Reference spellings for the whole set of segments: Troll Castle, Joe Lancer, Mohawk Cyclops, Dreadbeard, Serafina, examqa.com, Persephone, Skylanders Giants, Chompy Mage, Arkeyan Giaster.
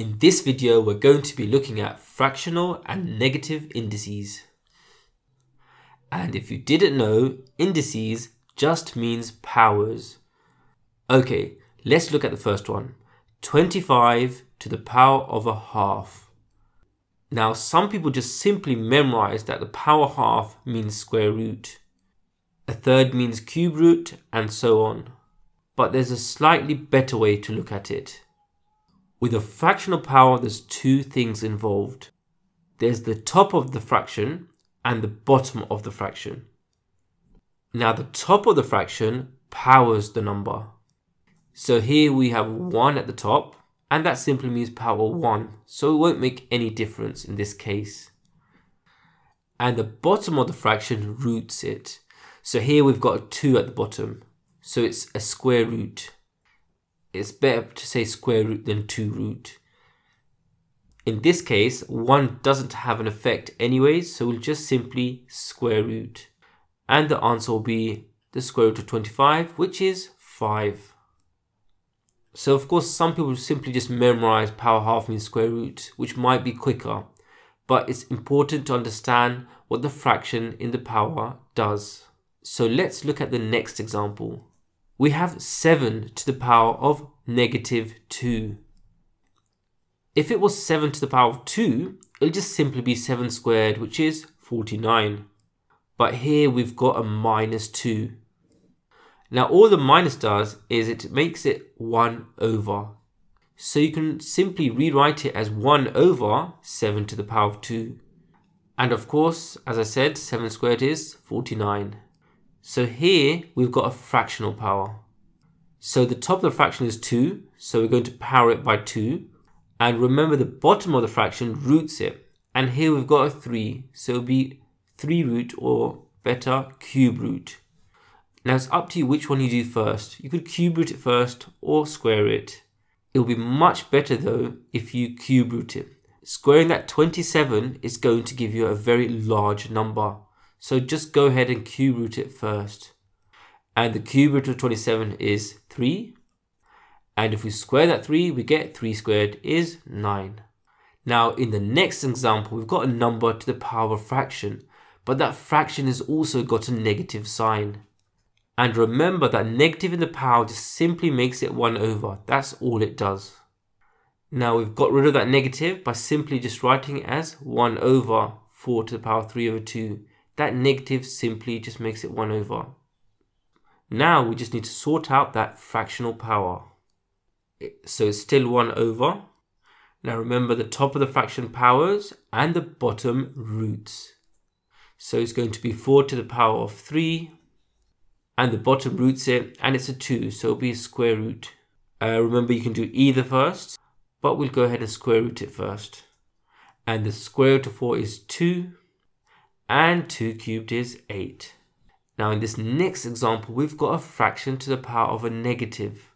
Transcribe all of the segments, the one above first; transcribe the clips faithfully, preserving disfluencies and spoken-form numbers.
In this video, we're going to be looking at fractional and negative indices. And if you didn't know, indices just means powers. Okay, let's look at the first one. twenty-five to the power of a half. Now, some people just simply memorize that the power half means square root. A third means cube root and so on. But there's a slightly better way to look at it. With a fractional power, there's two things involved. There's the top of the fraction and the bottom of the fraction. Now the top of the fraction powers the number. So here we have one at the top, and that simply means power one. So it won't make any difference in this case. And the bottom of the fraction roots it. So here we've got a two at the bottom. So it's a square root. It's better to say square root than two root. In this case, one doesn't have an effect anyway, so we'll just simply square root. And the answer will be the square root of twenty-five, which is five. So of course, some people simply just memorize power half means square root, which might be quicker, but it's important to understand what the fraction in the power does. So let's look at the next example. We have seven to the power of negative two. If it was seven to the power of two, it'll just simply be seven squared, which is forty-nine. But here we've got a minus two. Now all the minus does is it makes it one over. So you can simply rewrite it as one over seven to the power of two. And of course, as I said, seven squared is forty-nine. So here we've got a fractional power. So the top of the fraction is two, so we're going to power it by two. And remember, the bottom of the fraction roots it. And here we've got a three, so it'll be three root, or better, cube root. Now it's up to you which one you do first. You could cube root it first or square it. It'll be much better though if you cube root it. Squaring that twenty-seven is going to give you a very large number. So just go ahead and cube root it first. And the cube root of twenty-seven is three. And if we square that three, we get three squared is nine. Now in the next example, we've got a number to the power of a fraction, but that fraction has also got a negative sign. And remember that negative in the power just simply makes it one over. That's all it does. Now we've got rid of that negative by simply just writing it as one over four to the power of three over two. That negative simply just makes it one over. Now we just need to sort out that fractional power. So it's still one over. Now remember, the top of the fraction powers and the bottom roots. So it's going to be four to the power of three, and the bottom roots it, and it's a two, so it'll be a square root. Uh, remember, you can do either first, but we'll go ahead and square root it first. And the square root of four is two. And two cubed is eight. Now in this next example, we've got a fraction to the power of a negative.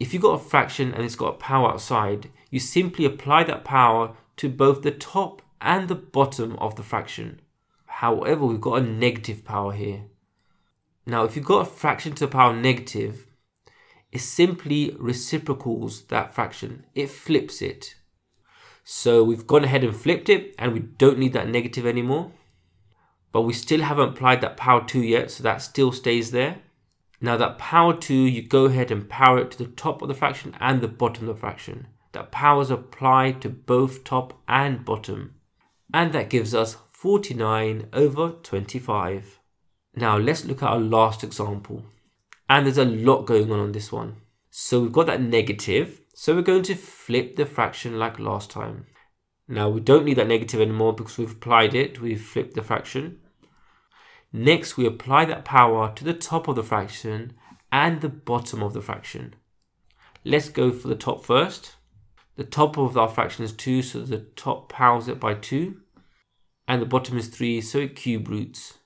If you've got a fraction and it's got a power outside, you simply apply that power to both the top and the bottom of the fraction. However, we've got a negative power here. Now if you've got a fraction to the power of negative, it simply reciprocals that fraction. It flips it. So we've gone ahead and flipped it, and we don't need that negative anymore. But we still haven't applied that power two yet, so that still stays there. Now that power two, you go ahead and power it to the top of the fraction and the bottom of the fraction. That power is applied to both top and bottom. And that gives us forty-nine over twenty-five. Now let's look at our last example. And there's a lot going on on this one. So we've got that negative, so we're going to flip the fraction like last time. Now we don't need that negative anymore because we've applied it, we've flipped the fraction. Next, we apply that power to the top of the fraction and the bottom of the fraction. Let's go for the top first. The top of our fraction is two, so the top powers it by two. And the bottom is three, so it cube roots.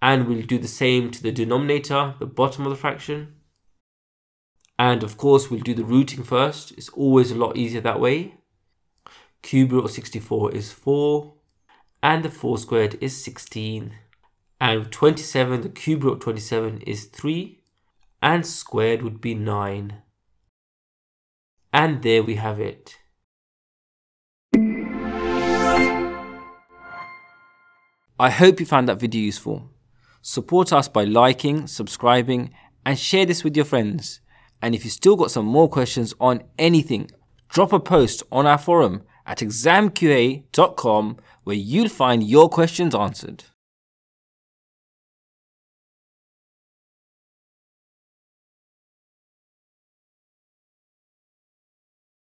And we'll do the same to the denominator, the bottom of the fraction. And of course, we'll do the rooting first. It's always a lot easier that way. Cube root of sixty-four is four, and the four squared is sixteen. And with twenty-seven, the cube root of twenty-seven is three, and squared would be nine. And there we have it. I hope you found that video useful. Support us by liking, subscribing, and share this with your friends. And if you still got some more questions on anything, drop a post on our forum at exam q a dot com where you'll find your questions answered.